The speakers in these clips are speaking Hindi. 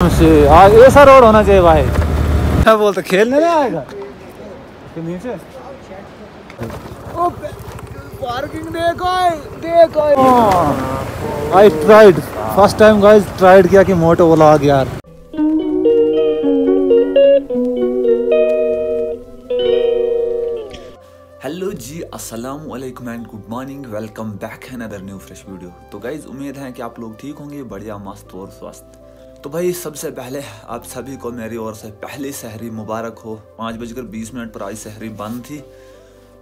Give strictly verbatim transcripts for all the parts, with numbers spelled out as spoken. ऐसा रोड होना चाहिए भाई। क्या बोलते खेलने नहीं आएगा नीचे। पार्किंग देखो देखो। I tried first time guys, tried किया कि मोटो वाला आ गया यार। हेलो जी, अस्सलाम वालेकुम and good morning, welcome back है अदर न्यू फ्रेश वीडियो। तो गाइज उम्मीद है कि आप लोग ठीक होंगे, बढ़िया मस्त और स्वस्थ। तो भाई सबसे पहले आप सभी को मेरी ओर से पहली सहरी मुबारक हो। पाँच बजकर बीस मिनट पर आज सहरी बंद थी।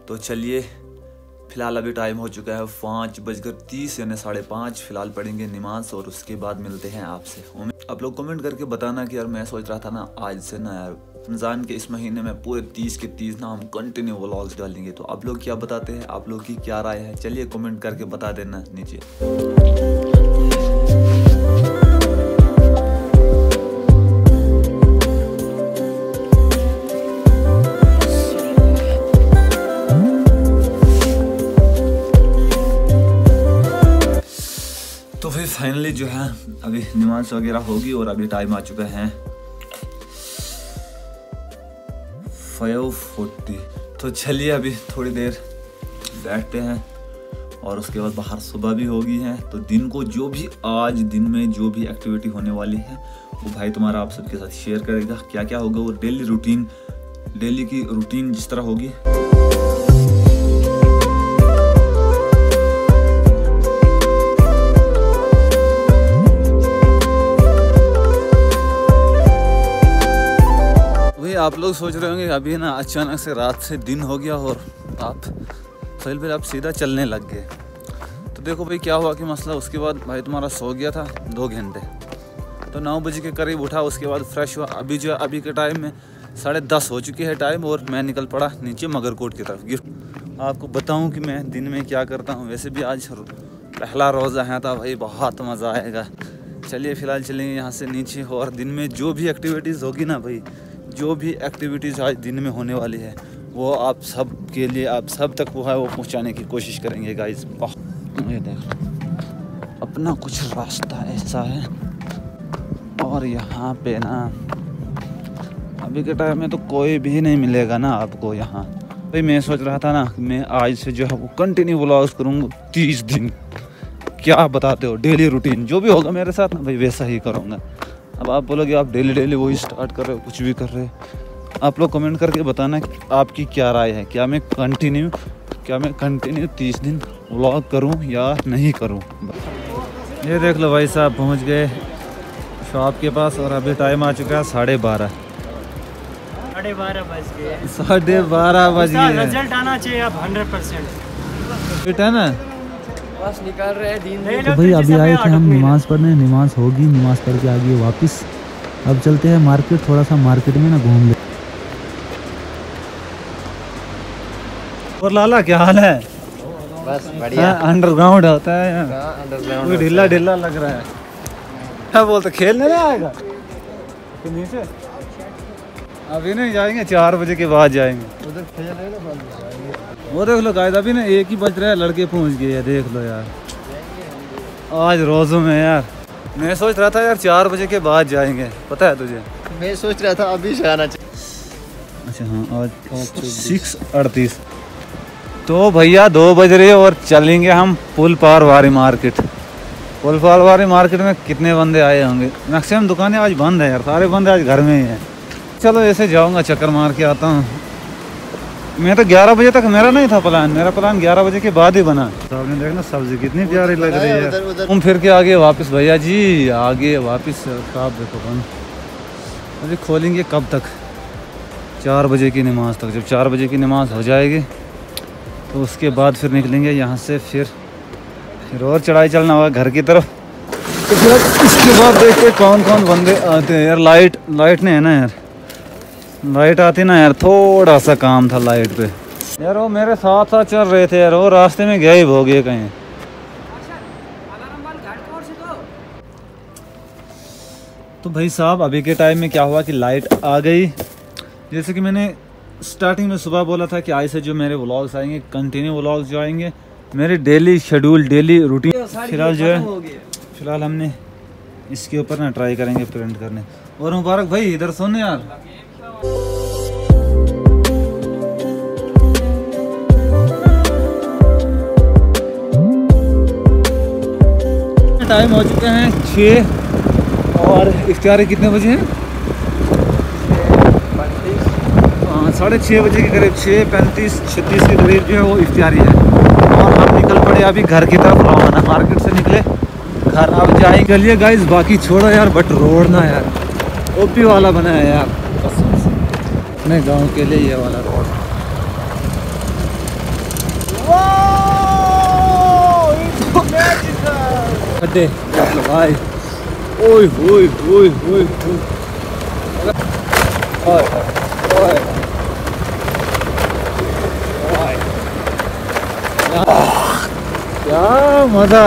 तो चलिए फ़िलहाल अभी टाइम हो चुका है पाँच बजकर तीस यानी साढ़े पाँच। फ़िलहाल पढ़ेंगे नमाज और उसके बाद मिलते हैं आपसे। आप लोग कमेंट करके बताना कि यार मैं सोच रहा था ना आज से ना यार रमज़ान के इस महीने में पूरे तीस के तीस ना हम कंटिन्यू व्लॉग्स डालेंगे। तो आप लोग क्या बताते हैं, आप लोग की क्या राय है, चलिए कमेंट करके बता देना नीचे। तो फिर फाइनली जो है अभी नमाज वगैरह होगी और अभी टाइम आ चुका है फाइव फोर्टी। तो चलिए अभी थोड़ी देर बैठते हैं और उसके बाद बाहर सुबह भी होगी है। तो दिन को जो भी आज दिन में जो भी एक्टिविटी होने वाली है वो भाई तुम्हारा आप सबके साथ शेयर करेगा। क्या क्या होगा और डेली रूटीन, डेली की रूटीन जिस तरह होगी। आप लोग सोच रहे होंगे अभी ना अचानक से रात से दिन हो गया और आप फिर फिर आप सीधा चलने लग गए। तो देखो भाई क्या हुआ कि मसला, उसके बाद भाई तुम्हारा सो गया था दो घंटे, तो नौ बजे के करीब उठा, उसके बाद फ्रेश हुआ। अभी जो है अभी के टाइम में साढ़े दस हो चुकी है टाइम और मैं निकल पड़ा नीचे मगरकोट की तरफ। गिफ्ट आपको बताऊँ कि मैं दिन में क्या करता हूँ। वैसे भी आज पहला रोज़ आया था भाई, बहुत मज़ा आएगा। चलिए फ़िलहाल चलेंगे यहाँ से नीचे और दिन में जो भी एक्टिविटीज़ होगी ना भाई, जो भी एक्टिविटीज़ आज दिन में होने वाली है वो आप सब के लिए, आप सब तक वो है वो पहुंचाने की कोशिश करेंगे गाइस। ये देख अपना कुछ रास्ता ऐसा है और यहाँ पे ना अभी के टाइम में तो कोई भी नहीं मिलेगा ना आपको यहाँ। भाई मैं सोच रहा था ना मैं आज से जो है वो कंटिन्यू व्लॉग्स करूँगा तीस दिन। क्या बताते हो, डेली रूटीन जो भी होगा मेरे साथ ना भाई वैसा ही करूँगा। अब आप बोलोगे आप डेली डेली वही स्टार्ट कर रहे हो, कुछ भी कर रहे हो। आप लोग कमेंट करके बताना कि आपकी क्या राय है, क्या मैं कंटिन्यू क्या मैं कंटिन्यू तीस दिन व्लॉग करूं या नहीं करूं। ये देख लो भाई साहब पहुंच गए शॉप के पास और अभी टाइम आ चुका है साढ़े बारह साढ़े बारह बज गए साढ़े बारह बज गए। रिजल्ट आना चाहिए अब हंड्रेड परसेंट बेटा ना, बस निकाल रहे हैं दिन। तो भाई अभी आए थे हम नमाज पढ़ने, नमाज होगी, नमाज पढ़ के आ गए वापस। अब चलते हैं मार्केट, थोड़ा सा मार्केट में ना घूम ले। और लाला क्या हाल है? बस बढ़िया। अंडरग्राउंड होता है अंडरग्राउंड, ढीला ढीला लग रहा है। क्या बोलते खेलने नहीं आएगा नीचे। अभी नहीं जाएंगे, चार बजे के बाद जाएंगे उधर खेलने। वो देख लो गाइस अभी ना एक ही बज रहा है, लड़के पहुंच गए हैं। देख लो यार आज रोज़ों में यार। मैं सोच रहा था यार चार बजे के बाद जाएंगे, पता है तुझे। मैं सोच रहा था अभी जाना चाहिए। अच्छा हाँ आज सिक्स अड़तीस। तो भैया दो बज रहे और चलेंगे हम पुल पार वारी मार्केट। पुल पार वारी मार्केट में कितने बंदे आए होंगे, मैक्सिमम दुकानें आज बंद है यार, सारे बंदे आज घर में ही हैं। चलो ऐसे जाऊँगा चक्कर मार के आता हूँ। मैं तो ग्यारह बजे तक मेरा नहीं था प्लान, मेरा प्लान ग्यारह बजे के बाद ही बना। आपने देखना सब्जी कितनी प्यारी लग रही है। हम फिर के आगे वापस भैया जी, आगे वापस। आप देखो बंद अभी खोलेंगे कब तक, चार बजे की नमाज तक। जब चार बजे की नमाज हो जाएगी तो उसके बाद फिर निकलेंगे यहाँ से, फिर फिर और चढ़ाई चलना होगा घर की तरफ। इसके बाद देखते कौन कौन बंदे आते हैं यार। लाइट लाइट नहीं है ना यार, लाइट आती ना यार, थोड़ा सा काम था लाइट पे यार। वो मेरे साथ साथ चल रहे थे यार, वो रास्ते में गायब हो गए कहीं। तो भाई साहब अभी के टाइम में क्या हुआ कि लाइट आ गई। जैसे कि मैंने स्टार्टिंग में सुबह बोला था कि आज से जो मेरे व्लॉग्स आएंगे कंटिन्यू व्लॉग्स जो आएंगे मेरे डेली शेड्यूल डेली रूटीन। फिलहाल जो है फिलहाल हमने इसके ऊपर ना ट्राई करेंगे प्रिंट करने। और मुबारक भाई इधर सुन यार, टाइम हो चुके हैं छः और इफ्तार कितने बजे हैं, साढ़े छः बजे के करीब, छः पैंतीस छत्तीस के करीब जो है वो इफ्तारी है। और हम निकल पड़े अभी घर की तरफ रवाना, मार्केट से निकले घर अब जाएंगे। चलिए गाइस बाकी छोड़ो यार, बट रोड ना यार ओपी वाला बना है यार, अपने गांव के लिए ये वाला रोड। अरे भाई ओए ओए ओए ओए ओए क्या मज़ा,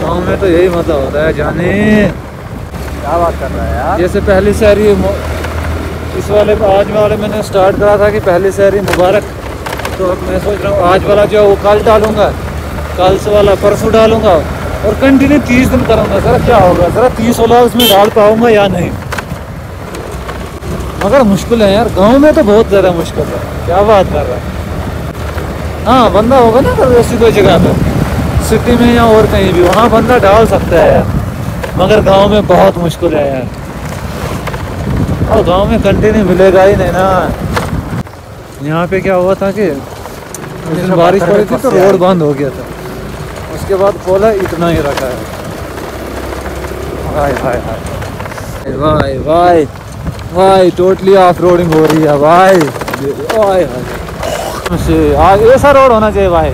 गाँव में तो यही मज़ा होता है जाने। क्या बात कर रहा है यार, जैसे पहली शायरी इस वाले आज वाले मैंने स्टार्ट करा था कि पहली शायरी मुबारक, तो अब मैं सोच रहा हूँ आज वाला जो है वो कल डालूंगा, कल से वाला परसों डालूंगा और कंटिन्यू तीस दिन करूंगा। सर क्या होगा सर, तीस व्लॉग्स में डाल पाऊंगा या नहीं, मगर मुश्किल है यार गांव में तो बहुत ज़्यादा मुश्किल है। क्या बात कर रहा है, हाँ बंदा होगा ना ऐसी कोई जगह पे, सिटी में या और कहीं भी, वहाँ बंदा डाल सकता है यार, मगर गाँव में बहुत मुश्किल है यार, और गाँव में कंटिन्यू मिलेगा ही नहीं ना। यहाँ पे क्या हुआ था कि बारिश पड़ी थी तो रोड बंद हो गया था, उसके बाद बोला इतना ही रखा है। भाई भाई भाई भाई भाई भाई टोटली ऑफ रोडिंग हो रही है भाई, भाई भाई ऐसा रोड होना चाहिए भाई।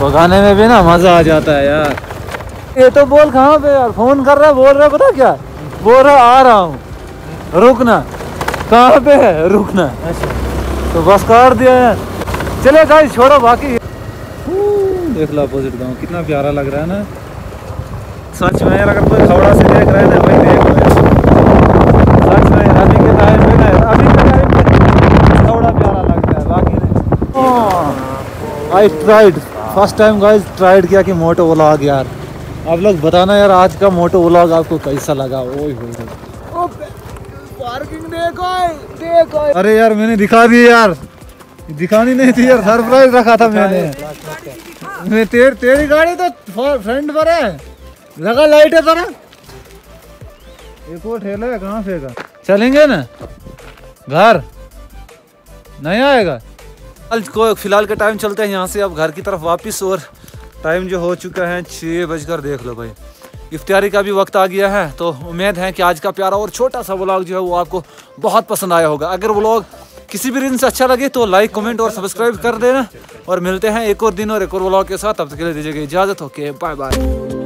पकाने में भी ना मज़ा आ जाता है यार। ये तो बोल कहाँ पे यार, फोन कर रहा है बोल रहा है पता क्या बोल रहा, आ रहा हूँ रुकना, कहाँ पे है रुकना, तो बस कर दिया यार। चले गाइस छोड़ो बाकी, देख लो अपोजिट गाँव कितना प्यारा लग रहा है ना सच में। अगर कोई खबड़ा से देख रहे हैं ना भाई देख लो सच में, अभी के टाइम में ना अभी के टाइम में खबड़ा प्यारा लगता है बाकी नहीं। I tried first time guys, tried किया कि मोटो व्लॉग यार, आप लोग बताना यार आज का मोटो व्लॉग आपको कैसा लगा। ओए पार्किंग देखो देखो, अरे यार मैंने दिखा दी यार, दिखानी नहीं थी यार, सरप्राइज रखा था मैंने। मैं तेर, तेरी गाड़ी तो फ्रंट पर है, लगा लाइट है तरह। एक और ठेला है कहाँ फेंका, चलेंगे ना घर नहीं आएगा को। फिलहाल का टाइम चलते हैं यहाँ से अब घर की तरफ वापस, और टाइम जो हो चुका है छः बजकर देख लो भाई, इफ्तारी का भी वक्त आ गया है। तो उम्मीद है कि आज का प्यारा और छोटा सा व्लॉग जो है वो आपको बहुत पसंद आया होगा। अगर व्लॉग किसी भी दिन से अच्छा लगे तो लाइक कमेंट और सब्सक्राइब कर देना, और मिलते हैं एक और दिन और एक और व्लॉग के साथ। तब तक के लिए दीजिएगा इजाज़त, ओके बाय बाय।